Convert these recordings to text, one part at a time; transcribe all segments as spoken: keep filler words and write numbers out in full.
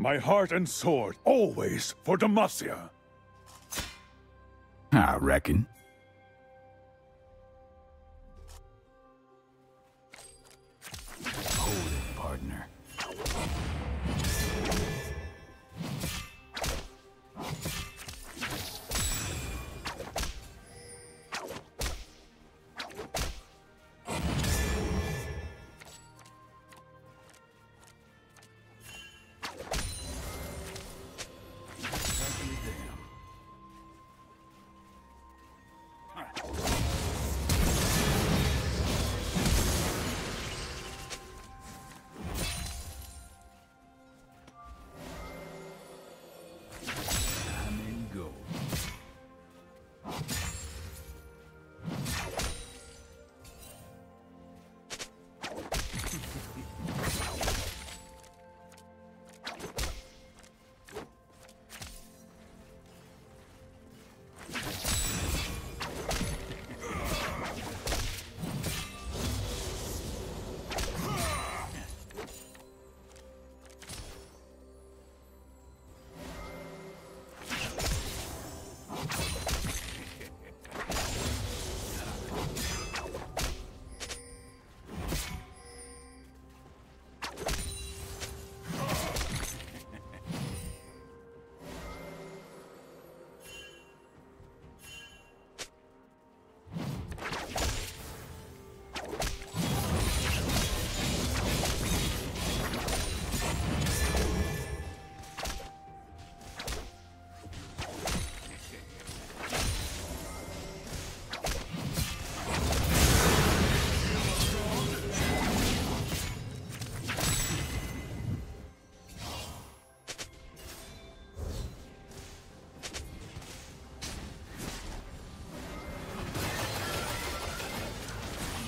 My heart and sword, always for Demacia. I reckon.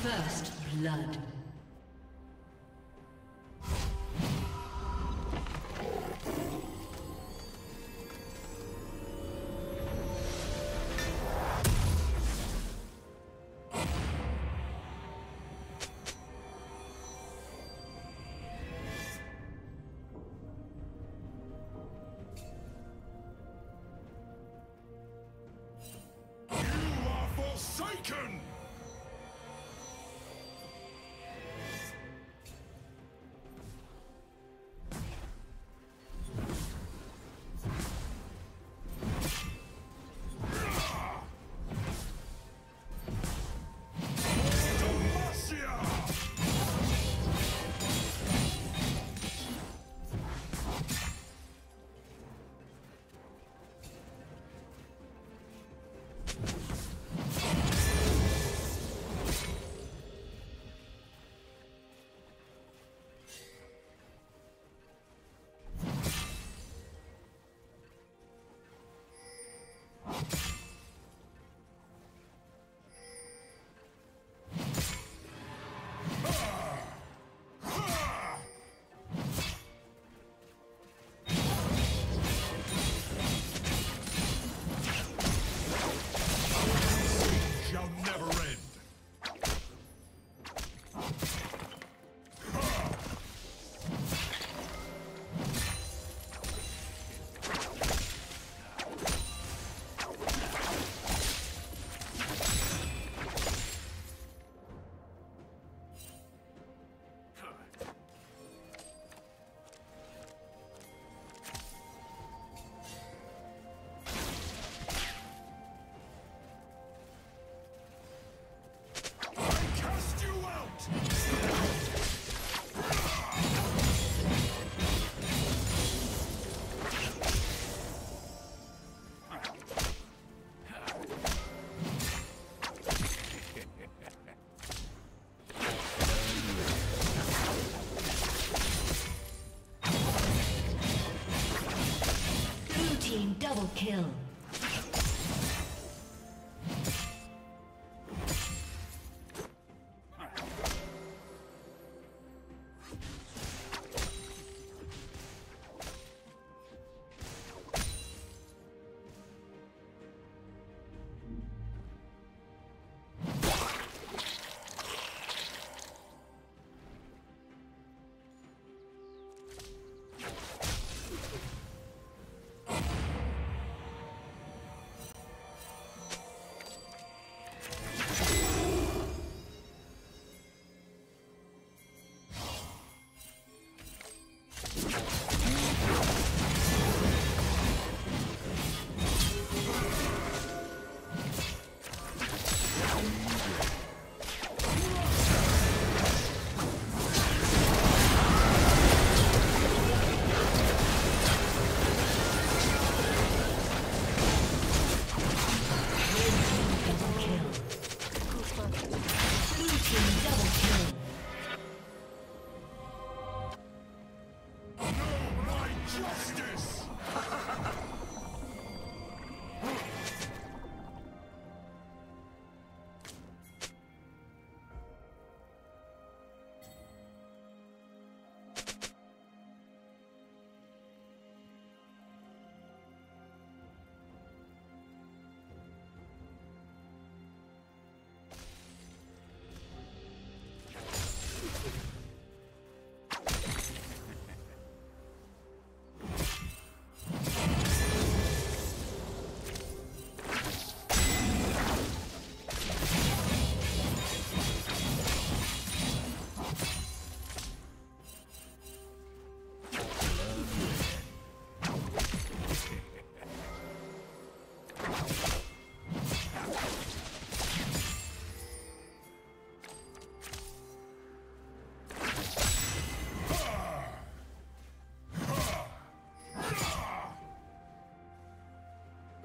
First blood. You are forsaken! Double kill.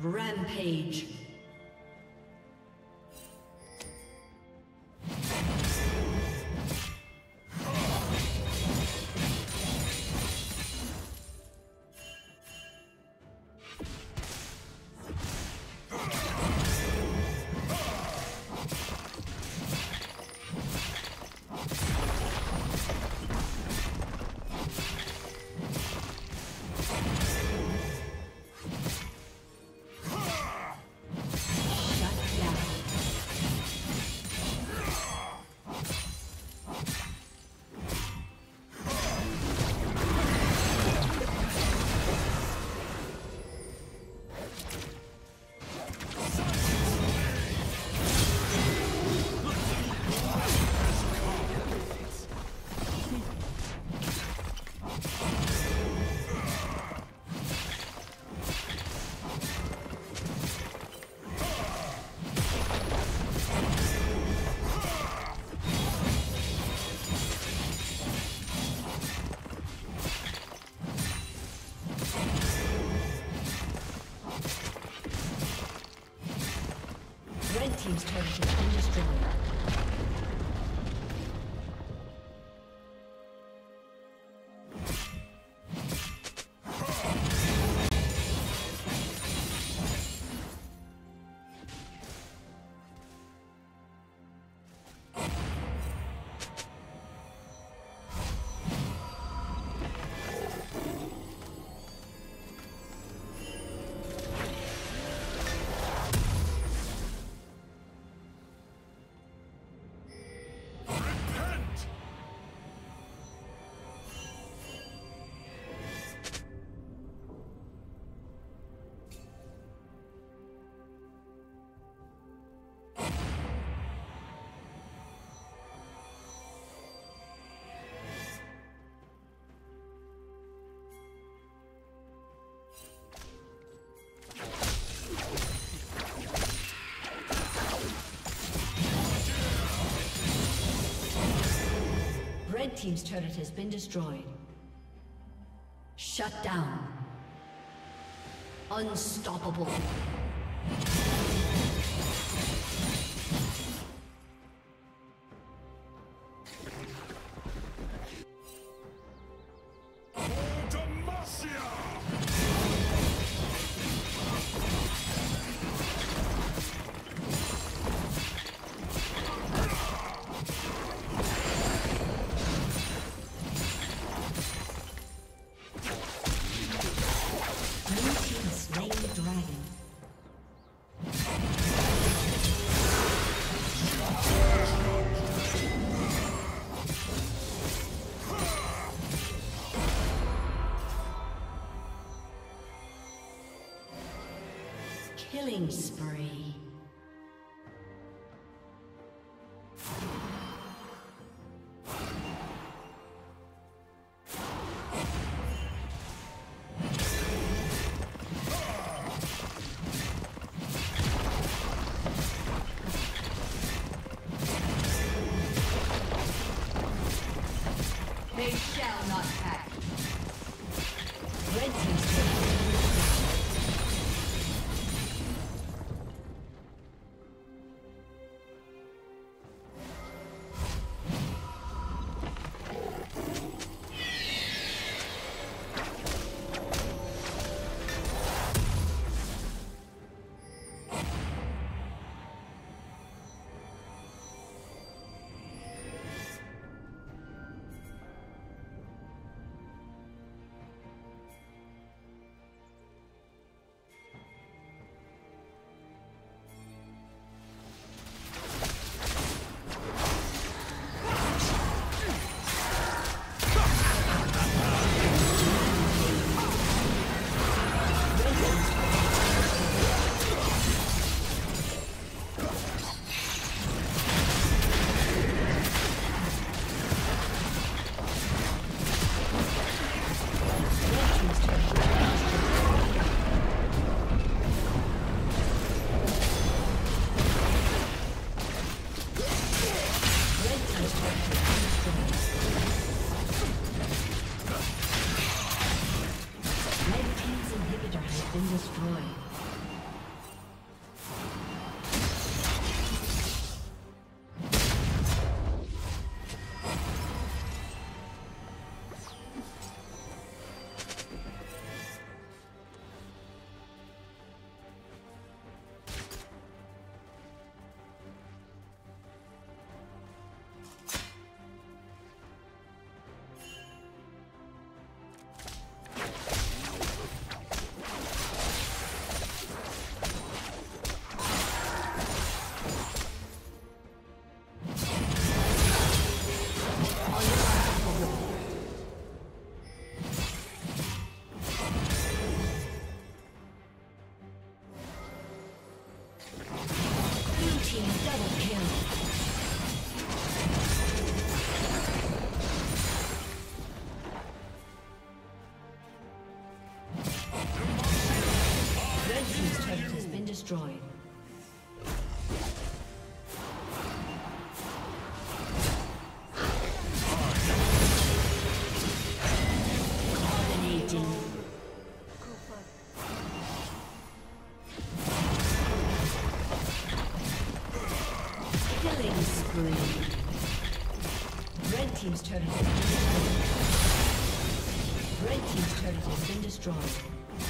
Rampage. Team's turret has been destroyed. Red team's turret has been destroyed. Shut down. Unstoppable. Killing spree. They shall not pack. Red team's destroyed. Killing spree. Red team's turret has been destroyed. Red team's turret has been destroyed.